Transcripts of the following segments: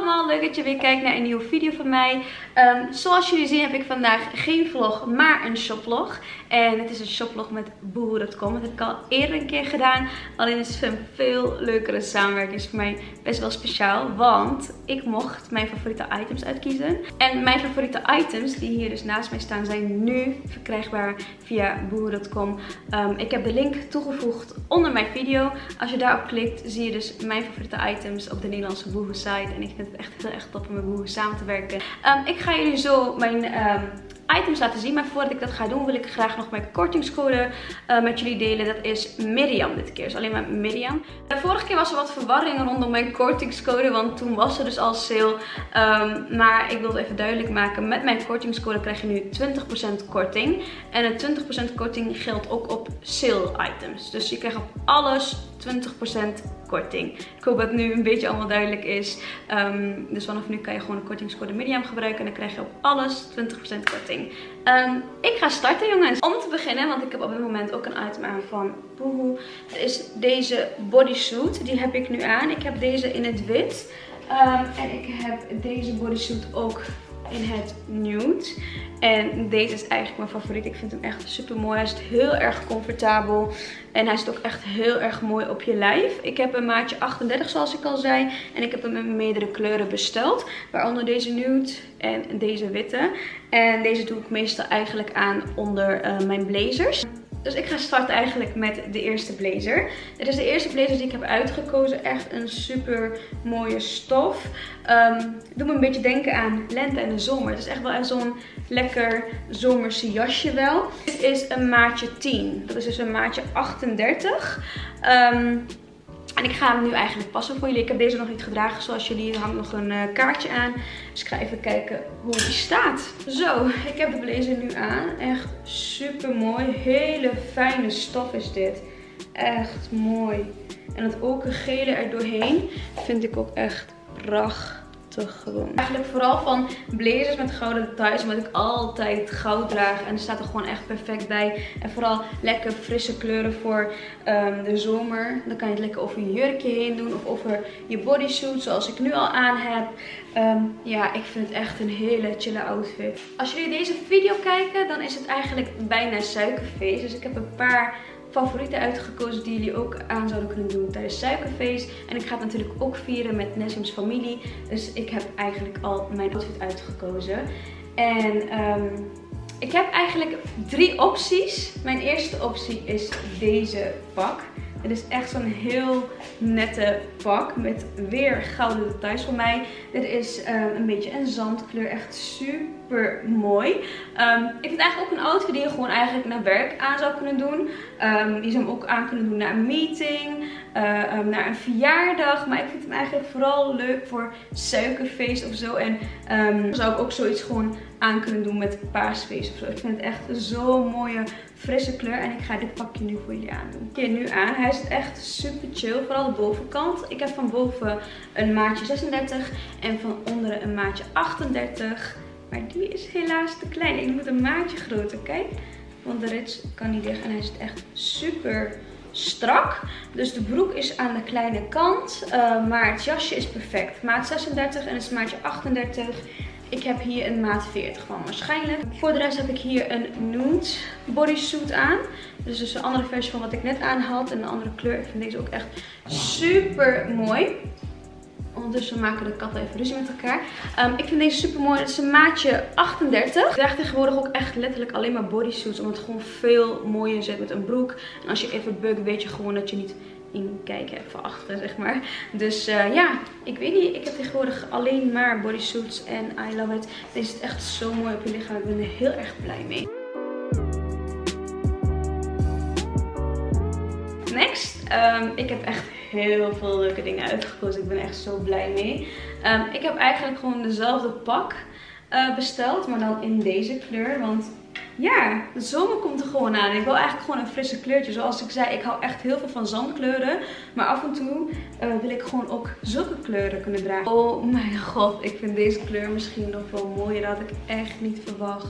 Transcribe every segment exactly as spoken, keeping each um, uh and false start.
allemaal, leuk dat je weer kijkt naar een nieuwe video van mij. Um, zoals jullie zien heb ik vandaag geen vlog, maar een shopvlog. En het is een shopvlog met boohoo punt com. Dat heb ik al eerder een keer gedaan. Alleen is het een veel leukere samenwerking. Is voor mij best wel speciaal, want ik mocht mijn favoriete items uitkiezen. En mijn favoriete items, die hier dus naast mij staan, zijn nu verkrijgbaar via boohoo punt com. Um, ik heb de link toegevoegd onder mijn video. Als je daarop klikt, zie je dus mijn favoriete items op de Nederlandse boohoo site. En ik vind het echt heel erg top om met boohoo samen te werken. Um, ik ga jullie zo mijn um, items laten zien. Maar voordat ik dat ga doen, wil ik graag nog mijn kortingscode uh, met jullie delen. Dat is Myriam dit keer. Dus alleen maar Myriam. De vorige keer was er wat verwarring rondom mijn kortingscode, want toen was er dus al sale. Um, maar ik wil het even duidelijk maken. Met mijn kortingscode krijg je nu twintig procent korting. En een twintig procent korting geldt ook op sale items. Dus je krijgt op alles twintig procent korting. Ik hoop dat het nu een beetje allemaal duidelijk is. Um, dus vanaf nu kan je gewoon de kortingscode Myriam gebruiken. En dan krijg je op alles twintig procent korting. Um, ik ga starten, jongens. Om te beginnen, want ik heb op dit moment ook een item aan van boohoo. Het is deze bodysuit. Die heb ik nu aan. Ik heb deze in het wit. Um, en ik heb deze bodysuit ook in het nude. En deze is eigenlijk mijn favoriet. Ik vind hem echt super mooi. Hij zit heel erg comfortabel. En hij zit ook echt heel erg mooi op je lijf. Ik heb een maatje achtendertig zoals ik al zei. En ik heb hem in meerdere kleuren besteld. Waaronder deze nude en deze witte. En deze doe ik meestal eigenlijk aan onder uh, mijn blazers. Dus ik ga starten eigenlijk met de eerste blazer. Dit is de eerste blazer die ik heb uitgekozen. Echt een super mooie stof. Um, doet me een beetje denken aan lente en de zomer. Het is echt wel echt zo'n lekker zomerse jasje wel. Dit is een maatje tien. Dat is dus een maatje achtendertig. Um, en ik ga hem nu eigenlijk passen voor jullie. Ik heb deze nog niet gedragen zoals jullie. Er hangt nog een uh, kaartje aan. Dus ik ga even kijken hoe die staat. Zo, ik heb de blazer nu aan. Echt super mooi. Hele fijne stof is dit. Echt mooi. En dat ook een gele er doorheen vind ik ook echt prachtig gewoon. Eigenlijk vooral van blazers met gouden details. Omdat ik altijd goud draag. En er staat er gewoon echt perfect bij. En vooral lekker frisse kleuren voor um, de zomer. Dan kan je het lekker over je jurkje heen doen. Of over je bodysuit zoals ik nu al aan heb. Um, ja, ik vind het echt een hele chille outfit. Als jullie deze video kijken, dan is het eigenlijk bijna suikerfeest. Dus ik heb een paar favorieten uitgekozen die jullie ook aan zouden kunnen doen tijdens suikerfeest. En ik ga het natuurlijk ook vieren met Nessim's familie. Dus ik heb eigenlijk al mijn outfit uitgekozen. En um, ik heb eigenlijk drie opties. Mijn eerste optie is deze pak. Het is echt zo'n heel nette pak met weer gouden details voor mij. Dit is um, een beetje een zandkleur. Echt super mooi. Um, ik vind eigenlijk ook een outfit die je gewoon eigenlijk naar werk aan zou kunnen doen. Um, je zou hem ook aan kunnen doen naar een meeting, uh, um, naar een verjaardag. Maar ik vind hem eigenlijk vooral leuk voor suikerfeest of zo. En um, zou ik ook zoiets gewoon aan kunnen doen met paarsfeest of zo. Ik vind het echt zo'n mooie frisse kleur. En ik ga dit pakje nu voor jullie aandoen. Ik heb hem nu aan. Hij is echt super chill. Vooral de bovenkant. Ik heb van boven een maatje zesendertig. En van onderen een maatje achtendertig. Maar die is helaas te klein. Ik moet een maatje groter. Kijk. Want de rits kan niet dicht. En hij zit echt super strak. Dus de broek is aan de kleine kant. Uh, maar het jasje is perfect. Maat zesendertig en het is maatje achtendertig. Ik heb hier een maat veertig van waarschijnlijk. Voor de rest heb ik hier een nude bodysuit aan. Dus dus een andere versie van wat ik net aan had. En een andere kleur. Ik vind deze ook echt super mooi. Ondertussen maken de katten even ruzie met elkaar. Um, ik vind deze super mooi. Het is een maatje achtendertig. Ik draag tegenwoordig ook echt letterlijk alleen maar bodysuits. Omdat het gewoon veel mooier zit met een broek. En als je even bukt, weet je gewoon dat je niet in kijken van achter, zeg maar. Dus uh, ja, ik weet niet. Ik heb tegenwoordig alleen maar bodysuits en I love it. Deze zit echt zo mooi op je lichaam. Ik ben er heel erg blij mee. Next. Um, ik heb echt heel veel leuke dingen uitgekozen. Ik ben echt zo blij mee. Um, ik heb eigenlijk gewoon dezelfde pak uh, besteld. Maar dan in deze kleur. Want ja, de zomer komt er gewoon aan. Ik wil eigenlijk gewoon een frisse kleurtje. Zoals ik zei, ik hou echt heel veel van zandkleuren. Maar af en toe uh, wil ik gewoon ook zulke kleuren kunnen dragen. Oh mijn god, ik vind deze kleur misschien nog wel mooier. Dat had ik echt niet verwacht.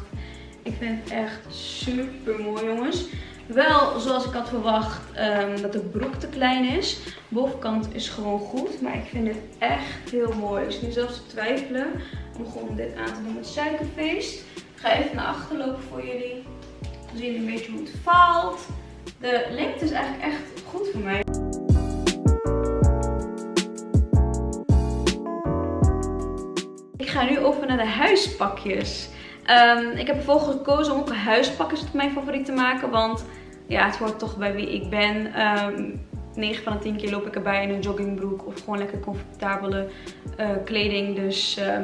Ik vind het echt super mooi, jongens. wel zoals ik had verwacht um, dat de broek te klein is. De bovenkant is gewoon goed, maar ik vind dit echt heel mooi. Ik zit nu zelfs te twijfelen om gewoon dit aan te doen met suikerfeest. Ik ga even naar achter lopen voor jullie. Dan zien jullie een beetje hoe het valt. De lengte is eigenlijk echt goed voor mij. Ik ga nu over naar de huispakjes. Um, ik heb ervoor gekozen om ook huispakjes tot mijn favoriet te maken. Want ja, het hoort toch bij wie ik ben. Um, negen van de tien keer loop ik erbij in een joggingbroek. Of gewoon lekker comfortabele uh, kleding. Dus uh,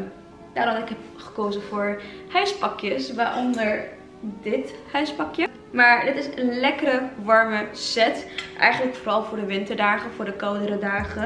daarom heb ik gekozen voor huispakjes. Waaronder dit huispakje. Maar dit is een lekkere warme set. Eigenlijk vooral voor de winterdagen, voor de koudere dagen.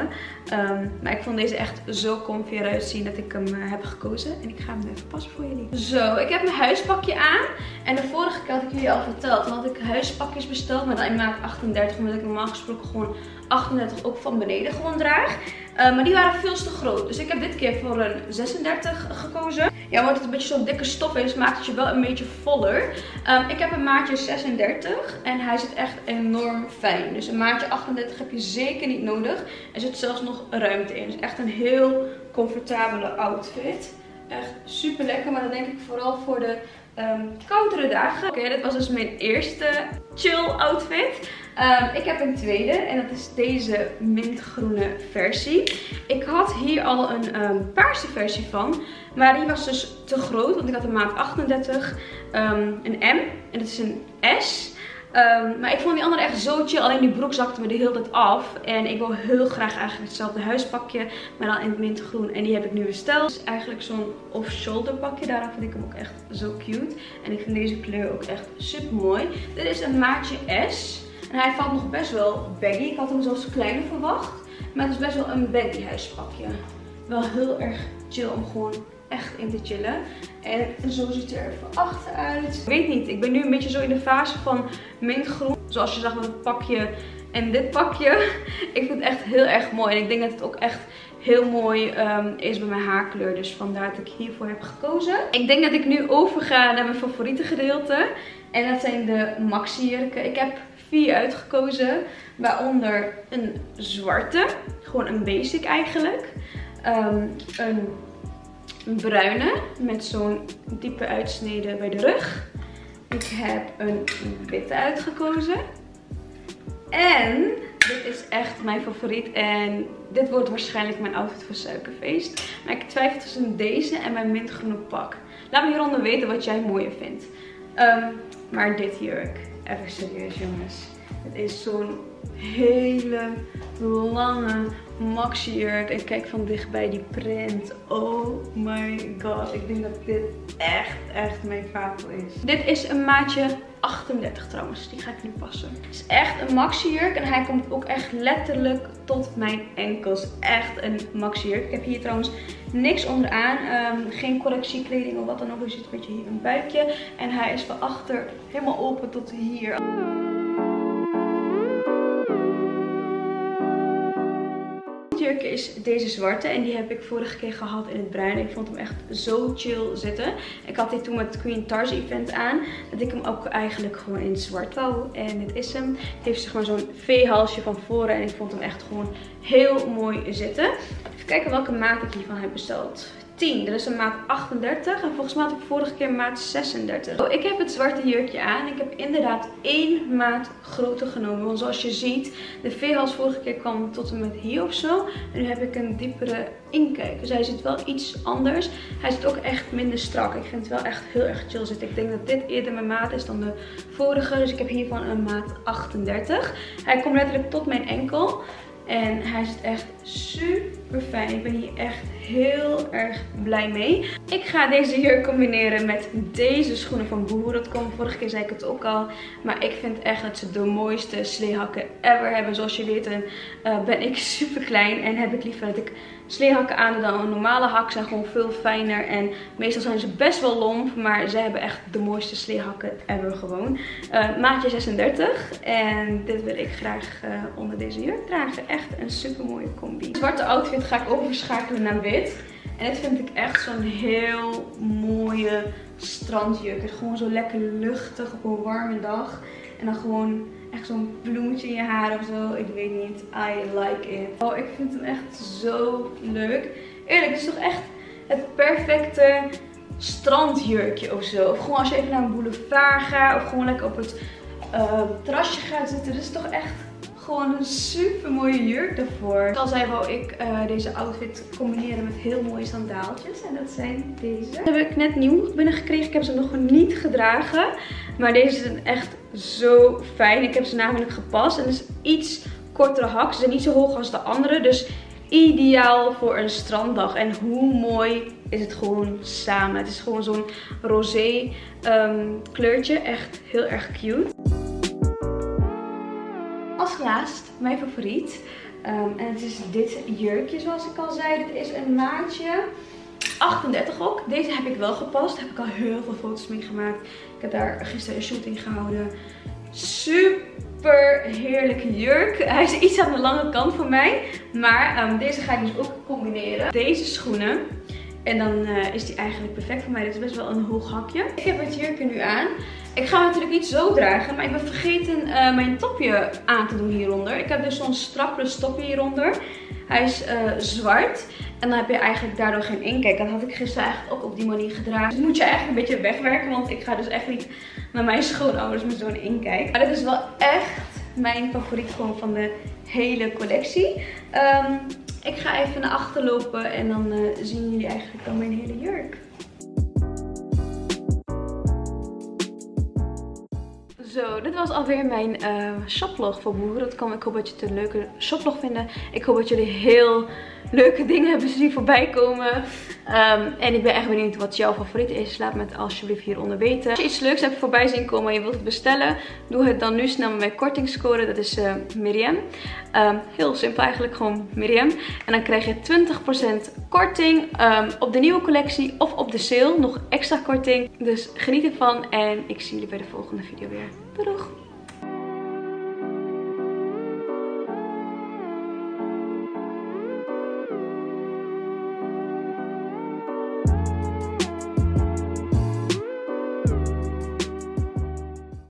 Um, maar ik vond deze echt zo comfy eruit zien dat ik hem uh, heb gekozen. En ik ga hem even passen voor jullie. Zo, ik heb mijn huispakje aan. En de vorige keer had ik jullie al verteld. Toen had ik huispakjes besteld, maar dan in maat achtendertig. Omdat ik normaal gesproken gewoon achtendertig ook van beneden gewoon draag. Uh, maar die waren veel te groot. Dus ik heb dit keer voor een zesendertig gekozen. Ja, omdat het een beetje zo'n dikke stof is, maakt het je wel een beetje voller. Um, ik heb een maatje zesendertig. En hij zit echt enorm fijn. Dus een maatje achtendertig heb je zeker niet nodig. Er zit zelfs nog ruimte in. Dus echt een heel comfortabele outfit. Echt super lekker. Maar dan denk ik vooral voor de um, koudere dagen. Oké, okay, dit was dus mijn eerste chill outfit. Um, ik heb een tweede. En dat is deze mintgroene versie. Ik had hier al een um, paarse versie van. Maar die was dus te groot. Want ik had een maat achtendertig. Um, een M. En dat is een S. Um, maar ik vond die andere echt zo chill. Alleen die broek zakte me de hele tijd af. En ik wil heel graag eigenlijk hetzelfde huispakje. Maar dan in het mintgroen. En die heb ik nu besteld. Het is eigenlijk zo'n off-shoulder pakje. Daarom vind ik hem ook echt zo cute. En ik vind deze kleur ook echt super mooi. Dit is een maatje S. En hij valt nog best wel baggy. Ik had hem zelfs kleiner verwacht. Maar het is best wel een baggy huispakje. Wel heel erg chill om gewoon echt in te chillen. En zo ziet het er even achter uit. Ik weet niet, ik ben nu een beetje zo in de fase van mintgroen. Zoals je zag met het pakje en dit pakje. Ik vind het echt heel erg mooi. En ik denk dat het ook echt heel mooi um, is bij mijn haarkleur. Dus vandaar dat ik hiervoor heb gekozen. Ik denk dat ik nu overga naar mijn favoriete gedeelte. En dat zijn de maxi-jurken. Ik heb vier uitgekozen. Waaronder een zwarte. Gewoon een basic eigenlijk. Um, een bruine met zo'n diepe uitsnede bij de rug. Ik heb een witte uitgekozen. En dit is echt mijn favoriet. En dit wordt waarschijnlijk mijn outfit voor Suikerfeest. Maar ik twijfel tussen deze en mijn mintgroene pak. Laat me hieronder weten wat jij mooier vindt. Um, maar dit jurk. Even serieus jongens. Het is zo'n hele lange maxi jurk. En kijk van dichtbij die print. Oh my god. Ik denk dat dit echt, echt mijn fabel is. Dit is een maatje achtendertig trouwens. Die ga ik nu passen. Het is echt een maxi jurk. En hij komt ook echt letterlijk tot mijn enkels. Echt een maxi jurk. Ik heb hier trouwens niks onderaan. Um, geen correctiekleding of wat dan ook. Je ziet een beetje hier een buikje. En hij is van achter helemaal open tot hier. Is deze zwarte en die heb ik vorige keer gehad in het bruin. Ik vond hem echt zo chill zitten. Ik had dit toen met het Queen Tars event aan. Dat ik hem ook eigenlijk gewoon in zwart wou. En dit is hem. Het heeft zeg maar zo'n V-halsje van voren en ik vond hem echt gewoon heel mooi zitten. Even kijken welke maat ik hiervan heb besteld. tien. Dat is een maat achtendertig. En volgens mij had ik vorige keer maat zesendertig. Oh, ik heb het zwarte jurkje aan. Ik heb inderdaad één maat groter genomen. Want zoals je ziet, de V-hals vorige keer kwam tot en met hier of zo. En nu heb ik een diepere inkijk. Dus hij zit wel iets anders. Hij zit ook echt minder strak. Ik vind het wel echt heel erg chill zitten. Ik denk dat dit eerder mijn maat is dan de vorige. Dus ik heb hiervan een maat achtendertig. Hij komt letterlijk tot mijn enkel. En hij zit echt super fijn. Ik ben hier echt heel erg blij mee. Ik ga deze jurk combineren met deze schoenen van boohoo punt com. Vorige keer zei ik het ook al. Maar ik vind echt dat ze de mooiste sleehakken ever hebben. Zoals je weet en, uh, ben ik super klein. En heb ik liever dat ik sleehakken aan dan een normale hak. Zijn gewoon veel fijner. En meestal zijn ze best wel lomp. Maar ze hebben echt de mooiste sleehakken ever gewoon. Uh, maatje zesendertig. En dit wil ik graag uh, onder deze jurk dragen. Echt een super mooie combi. De zwarte outfit ga ik overschakelen naar wit. En dit vind ik echt zo'n heel mooie strandjurk. Het is gewoon zo lekker luchtig op een warme dag. En dan gewoon echt zo'n bloemetje in je haar of zo. Ik weet niet. I like it. Oh, ik vind hem echt zo leuk. Eerlijk, het is toch echt het perfecte strandjurkje of zo. Of gewoon als je even naar een boulevard gaat. Of gewoon lekker op het uh, terrasje gaat zitten. Dit is toch echt gewoon een super mooie jurk daarvoor. Ik al zei, wou ik uh, deze outfit combineren met heel mooie sandaaltjes. En dat zijn deze. Dat heb ik net nieuw binnengekregen. Ik heb ze nog niet gedragen. Maar deze zijn echt zo fijn. Ik heb ze namelijk gepast. En het is iets kortere hak. Ze zijn niet zo hoog als de andere. Dus ideaal voor een stranddag. En hoe mooi is het gewoon samen. Het is gewoon zo'n rosé um, kleurtje. Echt heel erg cute. Als laatst, mijn favoriet. Um, en het is dit jurkje zoals ik al zei. Dit is een maatje achtendertig ook. Deze heb ik wel gepast. Daar heb ik al heel veel foto's mee gemaakt. Ik heb daar gisteren een shoot in gehouden. Super heerlijke jurk. Hij is iets aan de lange kant voor mij. Maar um, deze ga ik dus ook combineren. Deze schoenen. En dan uh, is die eigenlijk perfect voor mij. Dit is best wel een hoog hakje. Ik heb het jurkje nu aan. Ik ga hem natuurlijk niet zo dragen. Maar ik ben vergeten uh, mijn topje aan te doen hieronder. Ik heb dus zo'n strapless topje hieronder. Hij is uh, zwart. En dan heb je eigenlijk daardoor geen inkijk. Dat had ik gisteren eigenlijk ook op die manier gedragen. Dus moet je eigenlijk een beetje wegwerken. Want ik ga dus echt niet naar mijn schoonouders met zo'n inkijk. Maar dit is wel echt mijn favoriet gewoon van de hele collectie. Um, ik ga even naar achter lopen. En dan uh, zien jullie eigenlijk dan mijn hele jurk. Zo, dit was alweer mijn uh, shoplog voor boohoo punt com. Ik hoop dat jullie het een leuke shoplog vinden. Ik hoop dat jullie heel leuke dingen hebben zien voorbij komen. Um, en ik ben echt benieuwd wat jouw favoriet is. Laat me het alsjeblieft hieronder weten. Als je iets leuks hebt voorbij zien komen en je wilt het bestellen, doe het dan nu snel met mijn kortingscode. Dat is uh, Myriam. Um, heel simpel eigenlijk, gewoon Myriam. En dan krijg je twintig procent korting um, op de nieuwe collectie of op de sale. Nog extra korting. Dus geniet ervan en ik zie jullie bij de volgende video weer. Doei doeg!